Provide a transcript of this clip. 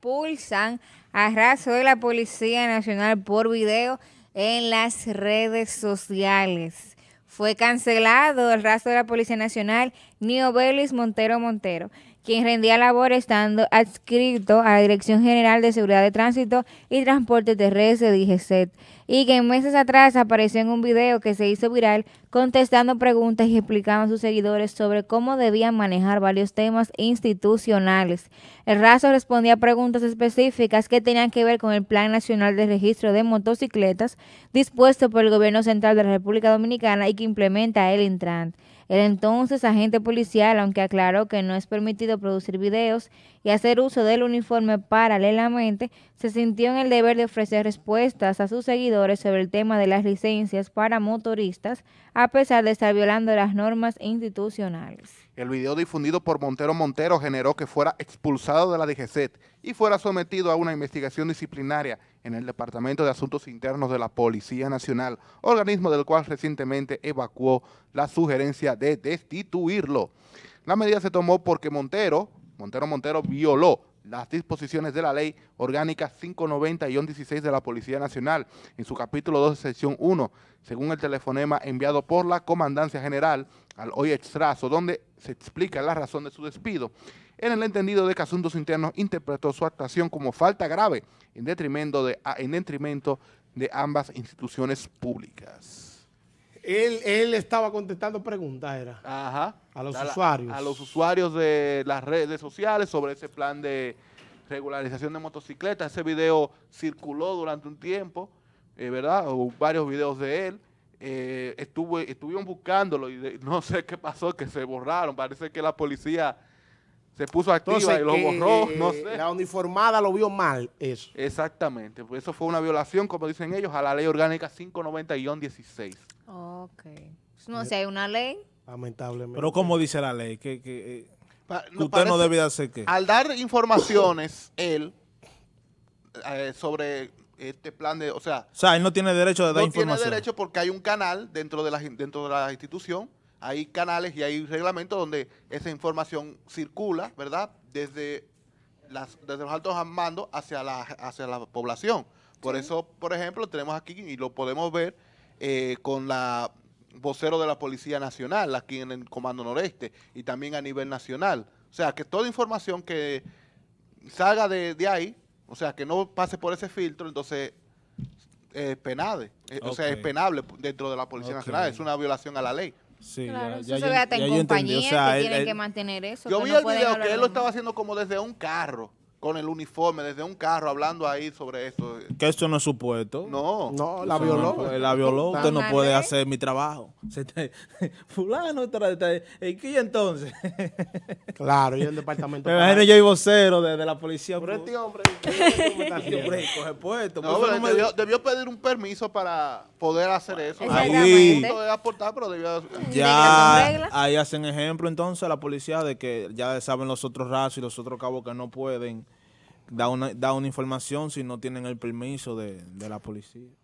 expulsan a raso de la Policía Nacional por video en las redes sociales. Fue cancelado el rastro de la Policía Nacional Niovelis Montero Montero, quien rendía labor estando adscrito a la Dirección General de Seguridad de Tránsito y Transporte Terrestre, DGCET, y que meses atrás apareció en un video que se hizo viral contestando preguntas y explicando a sus seguidores sobre cómo debían manejar varios temas institucionales. El rastro respondía a preguntas específicas que tenían que ver con el Plan Nacional de Registro de Motocicletas dispuesto por el Gobierno Central de la República Dominicana y que implementa el INTRANT. El entonces agente policial, aunque aclaró que no es permitido producir videos y hacer uso del uniforme paralelamente, se sintió en el deber de ofrecer respuestas a sus seguidores sobre el tema de las licencias para motoristas, a pesar de estar violando las normas institucionales. El video difundido por Montero Montero generó que fuera expulsado de la DGCET y fuera sometido a una investigación disciplinaria en el Departamento de Asuntos Internos de la Policía Nacional, organismo del cual recientemente evacuó la sugerencia de destituirlo. La medida se tomó porque Montero violó las disposiciones de la Ley Orgánica 590-16 de la Policía Nacional en su capítulo 12, sección 1, según el telefonema enviado por la Comandancia General al hoy exraso, donde se explica la razón de su despido, en el entendido de que Asuntos Internos interpretó su actuación como falta grave en detrimento de ambas instituciones públicas. Él estaba contestando preguntas, era. Ajá. A los usuarios. A los usuarios de las redes sociales sobre ese plan de regularización de motocicletas. Ese video circuló durante un tiempo, ¿verdad? Hubo varios videos de él. Estuvieron buscándolo y no sé qué pasó, que se borraron. Parece que la policía se puso activa. Entonces, y lo borró, no sé. La uniformada lo vio mal, eso. Exactamente. Pues eso fue una violación, como dicen ellos, a la Ley Orgánica 590-16. Ok. No sé, hay una ley. Lamentablemente. Pero ¿cómo dice la ley? Usted no debe de hacer qué. Al dar informaciones, él, sobre este plan de, o sea, él no tiene derecho de dar información. No tiene derecho porque hay un canal dentro de la institución. Hay canales y hay reglamentos donde esa información circula, ¿verdad? Desde los altos mandos hacia la población. Por eso, por ejemplo, tenemos aquí, y lo podemos ver, con la vocero de la Policía Nacional, aquí en el Comando Noreste, y también a nivel nacional. O sea, que toda información que salga de ahí, o sea, que no pase por ese filtro, entonces es penable. Okay. O sea, es penable dentro de la Policía Nacional. Es una violación a la ley. Sí, claro, ya, eso se ve hasta en compañías, o sea, que tienen que mantener eso. Yo vi el video que él lo estaba haciendo como desde un carro, con el uniforme, desde un carro, hablando ahí sobre eso. Que esto no es supuesto. No, la violó. La violó, usted no puede hacer mi trabajo. Fulano, ¿y qué entonces? Claro, y el departamento. Me imagino yo y vocero de la policía. Pero este hombre, coge puesto. Debió pedir un permiso para poder hacer eso. Ahí aportar, pero debió. Ya, ahí hacen ejemplo entonces a la policía de que ya saben los otros rasos y los otros cabos que no pueden da una información si no tienen el permiso de la policía.